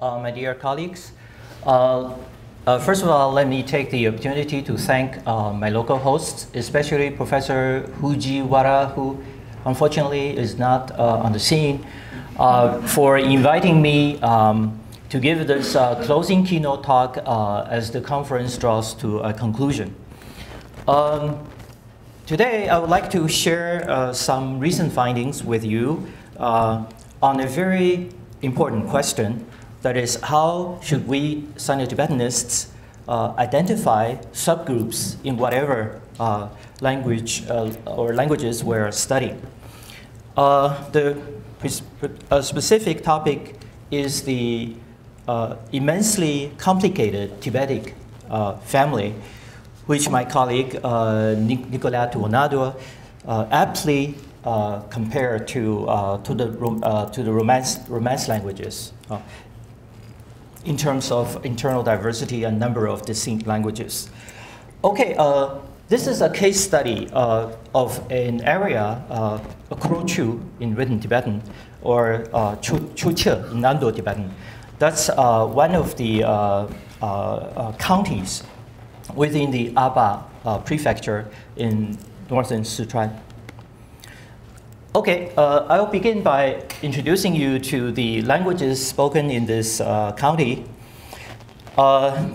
my dear colleagues. First of all, let me take the opportunity to thank my local hosts, especially Professor Hujiwara, who unfortunately is not on the scene, for inviting me to give this closing keynote talk as the conference draws to a conclusion. Today, I would like to share some recent findings with you on a very important question. That is, how should we Sino-Tibetanists identify subgroups in whatever language or languages we're studying? A specific topic is the immensely complicated Tibetic family, which my colleague Nicolai Tuonado aptly compared to the Romance languages. In terms of internal diversity and number of distinct languages. Okay, this is a case study of an area, Kurochu in written Tibetan, or Chuchu in Nando-Tibetan. That's one of the counties within the Aba prefecture in northern Sichuan. Okay, I'll begin by introducing you to the languages spoken in this county.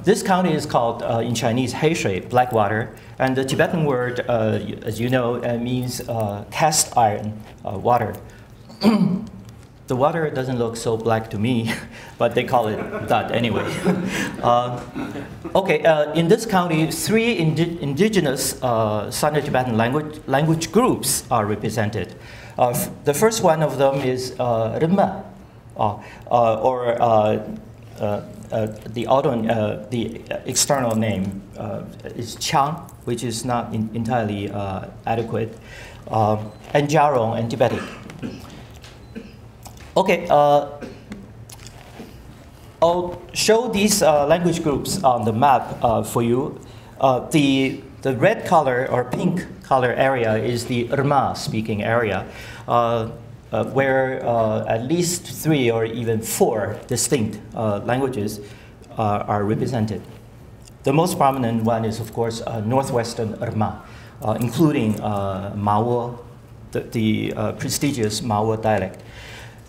This county is called, in Chinese, Heishui, black water, and the Tibetan word, as you know, means cast iron water. The water doesn't look so black to me, but they call it that anyway. Okay, in this county, three indigenous Sino-Tibetan language groups are represented. The first one of them is Rma, or the external name is Qiang, which is not entirely adequate, and Jiarong and Tibetic. Okay, I'll show these language groups on the map for you. The red color or pink color area is the Rma speaking area, where at least three or even four distinct languages are represented. The most prominent one is, of course, Northwestern Rma, including Mawo, the prestigious Mawo dialect.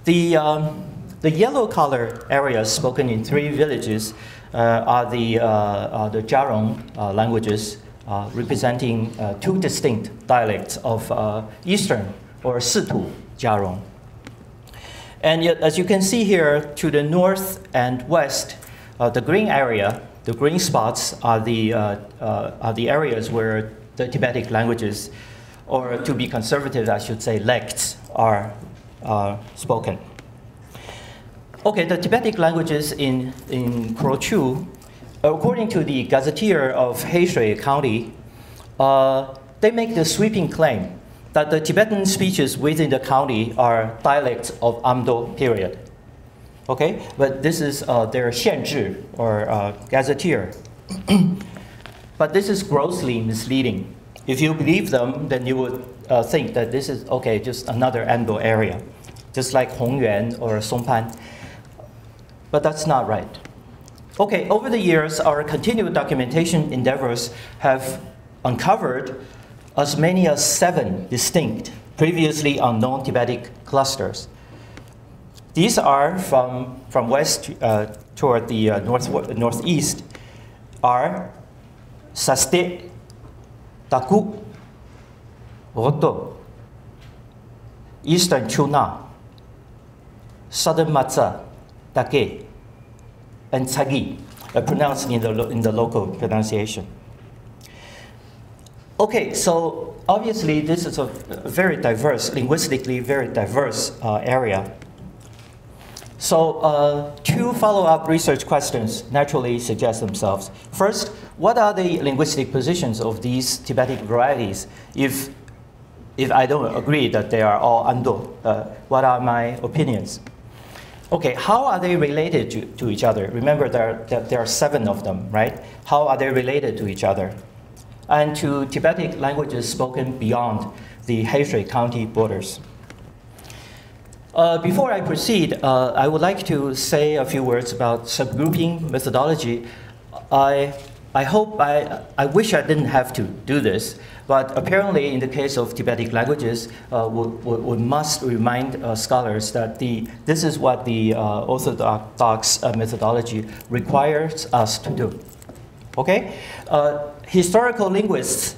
The yellow color areas spoken in three villages are the Jiarong languages, representing two distinct dialects of Eastern or Situ Jiarong. And yet, as you can see here, to the north and west, the green area, the green spots are the areas where the Tibetic languages, or to be conservative, I should say, lects, are spoken. Okay, the Tibetic languages in Khrochu, according to the gazetteer of Heishui County, they make the sweeping claim that the Tibetan speeches within the county are dialects of Amdo period. Okay, but this is their xianzhi, or gazetteer. But this is grossly misleading. If you believe them, then you would think that this is, okay, just another Amdo area, just like Hongyuan or Songpan. But that's not right. Okay, over the years, our continued documentation endeavors have uncovered as many as 7 distinct, previously unknown Tibetic clusters. These are from west toward the northeast are Sastic, Taku, Roto, Eastern Chuna, Southern Matsa, Take, and Tsagi, pronounced in the local pronunciation. Okay, so obviously this is a very diverse, linguistically very diverse area. So 2 follow-up research questions naturally suggest themselves. First, what are the linguistic positions of these Tibetic varieties if I don't agree that they are all Amdo? What are my opinions? Okay, how are they related to each other? Remember there are 7 of them, right? How are they related to each other? And to Tibetic languages spoken beyond the Heishui County borders. Before I proceed, I would like to say a few words about subgrouping methodology. I wish I didn't have to do this, but apparently in the case of Tibetic languages, we must remind scholars that this is what the orthodox methodology requires us to do. Okay? Historical linguists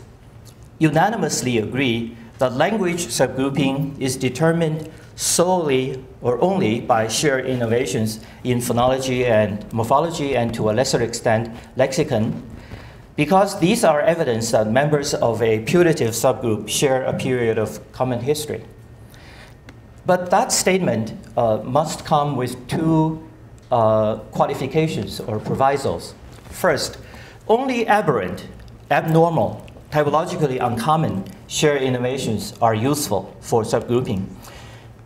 unanimously agree that language subgrouping is determined solely or only by sheer innovations in phonology and morphology, and to a lesser extent, lexicon, because these are evidence that members of a putative subgroup share a period of common history. But that statement must come with two qualifications or provisos. First, only aberrant, abnormal, typologically uncommon shared innovations are useful for subgrouping,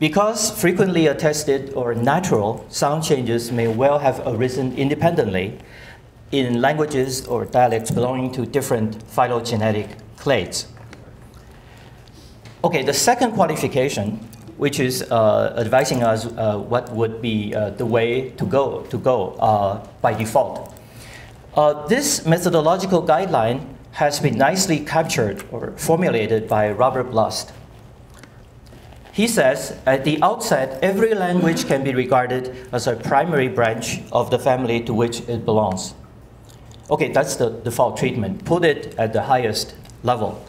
because frequently attested or natural sound changes may well have arisen independently in languages or dialects belonging to different phylogenetic clades. Okay, the second qualification, which is advising us what would be the way to go by default. This methodological guideline has been nicely captured or formulated by Robert Blust. He says, at the outset, every language can be regarded as a primary branch of the family to which it belongs. Okay, that's the default treatment. Put it at the highest level.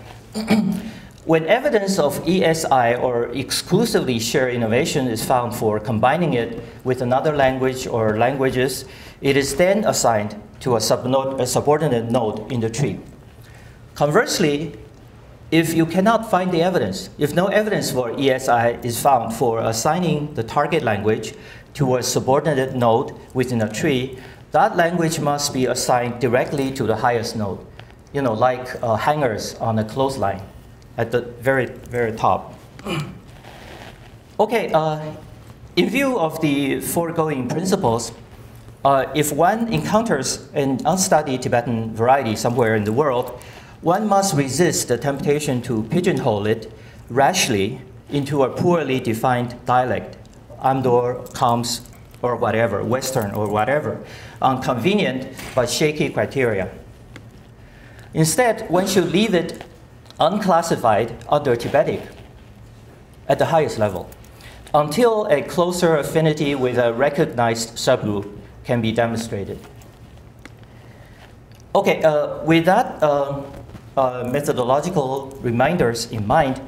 When evidence of ESI or exclusively shared innovation is found for combining it with another language or languages, it is then assigned to a subordinate node in the tree. Conversely, if you cannot find the evidence, if no evidence for ESI is found for assigning the target language to a subordinate node within a tree, that language must be assigned directly to the highest node, you know, like hangers on a clothesline at the very, very top. Okay, in view of the foregoing principles, if one encounters an unstudied Tibetan variety somewhere in the world, one must resist the temptation to pigeonhole it rashly into a poorly defined dialect, Amdo, Khams, or whatever, Western or whatever, on convenient but shaky criteria. Instead, one should leave it unclassified under Tibetic at the highest level until a closer affinity with a recognized subgroup can be demonstrated. Okay, with that, methodological reminders in mind,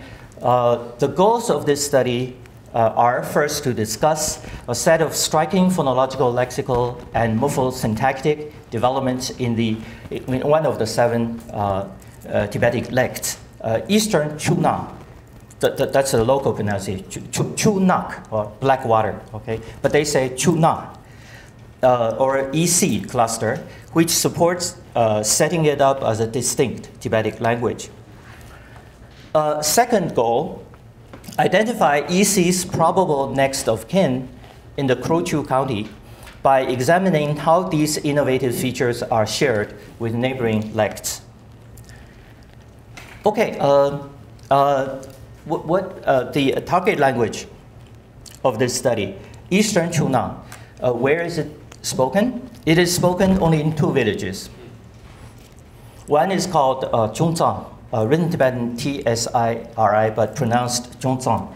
the goals of this study are first to discuss a set of striking phonological, lexical, and morphosyntactic developments in one of the seven Tibetic lects, Eastern Chuna. That's a local pronunciation, Chunak, or black water, okay? But they say Chuna, or EC cluster, which supports setting it up as a distinct Tibetic language. Second goal, identify EC's probable next of kin in the Khrochu county by examining how these innovative features are shared with neighboring lects. Okay, the target language of this study, Eastern Chuna, where is it spoken? It is spoken only in two villages. One is called Chungzang, written Tibetan T-S-I-R-I, but pronounced Chungzang,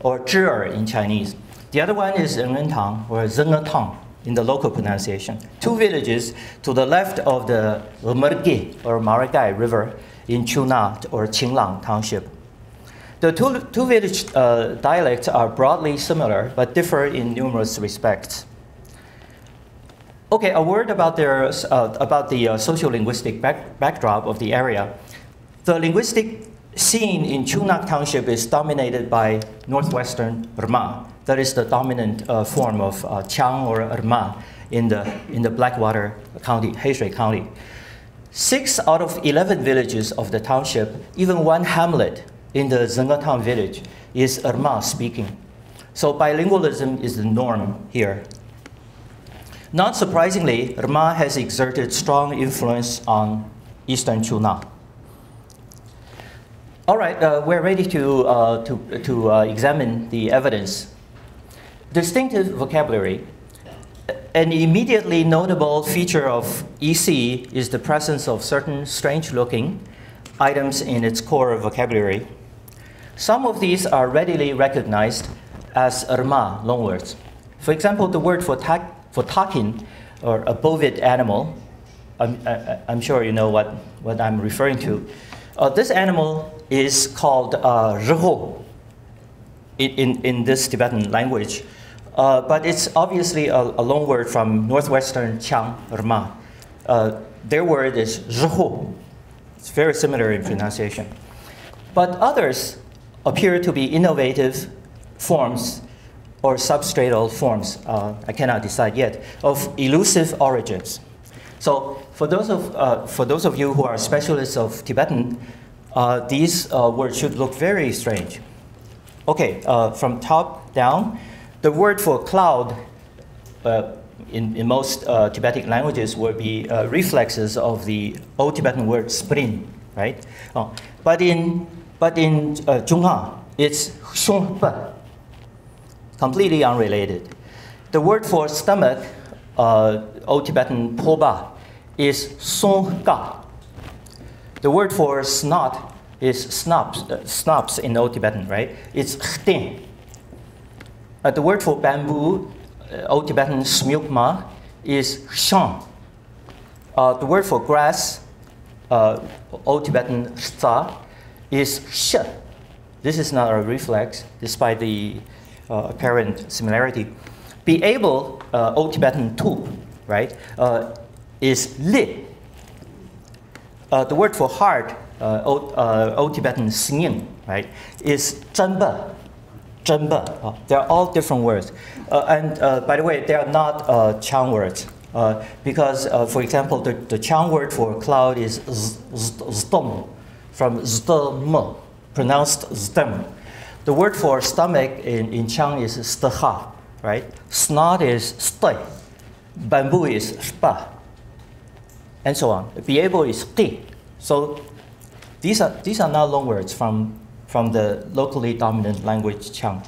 or Zhir in Chinese. The other one is Rengetang, or Zengetang in the local pronunciation. Two villages to the left of the Mergi, or Maragai River in Chuna, or Xinglang Township. The two village dialects are broadly similar, but differ in numerous respects. Okay, a word about the sociolinguistic backdrop of the area. The linguistic scene in Chungnak Township is dominated by Northwestern Rma. That is the dominant form of Qiang or Rma in the Blackwater County, Heishui County. 6 out of 11 villages of the township, even one hamlet in the Zengetown village, is Rma speaking. So bilingualism is the norm here. Not surprisingly, Rma has exerted strong influence on Eastern Chuna. All right, we're ready to examine the evidence. distinctive vocabulary. An immediately notable feature of EC is the presence of certain strange-looking items in its core vocabulary. Some of these are readily recognized as Rma loanwords. For example, the word for takin, or a bovid animal, I'm sure you know what I'm referring to. This animal is called Rho in this Tibetan language. But it's obviously a loan word from Northwestern Qiang Rma. Their word is Zhu. It's very similar in pronunciation. But others appear to be innovative forms or substratal forms, I cannot decide yet, of elusive origins. So for those of you who are specialists of Tibetan, these words should look very strange. Okay, from top down, the word for cloud in most Tibetic languages would be reflexes of the old Tibetan word spring, right? Oh, but in Zhonghua, it's Songpan, completely unrelated. The word for stomach, old Tibetan poba, is Songka. The word for snot is snops in old Tibetan, right? It's Khtin. The word for bamboo, old Tibetan smyukma, is shang. The word for grass, old Tibetan tsa, is sh. This is not a reflex, despite the apparent similarity. Be able, old Tibetan tup, right, is li. The word for heart, old Tibetan sngin, right, is zhenbe. They're all different words. And by the way, they are not Qiang words. Because, for example, the Qiang word for cloud is zdom, from zdom, pronounced zdem. The word for stomach in Qiang is steha, right? Snot is stoi. Bamboo is shpa. And so on. Biebo is qi. So these are not long words from the locally dominant language Qiang.